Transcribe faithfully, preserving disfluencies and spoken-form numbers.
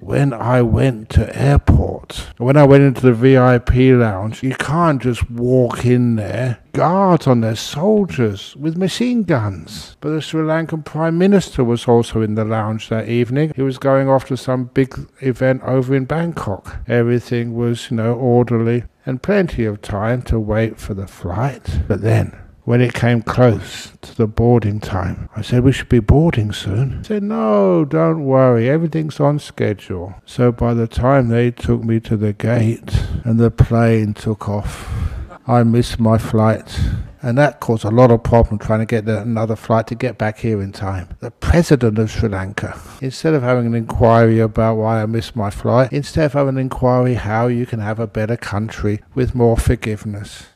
When I went to airports, when I went into the V I P lounge, you can't just walk in there. Guards on their soldiers with machine guns. But the Sri Lankan Prime Minister was also in the lounge that evening. He was going off to some big event over in Bangkok. Everything was, you know, orderly and plenty of time to wait for the flight. But then, when it came close to the boarding time, I said, we should be boarding soon. He said, no, don't worry, everything's on schedule. So by the time they took me to the gate and the plane took off, I missed my flight. And that caused a lot of problem trying to get another flight to get back here in time. The president of Sri Lanka, instead of having an inquiry about why I missed my flight, instead of having an inquiry how you can have a better country with more forgiveness.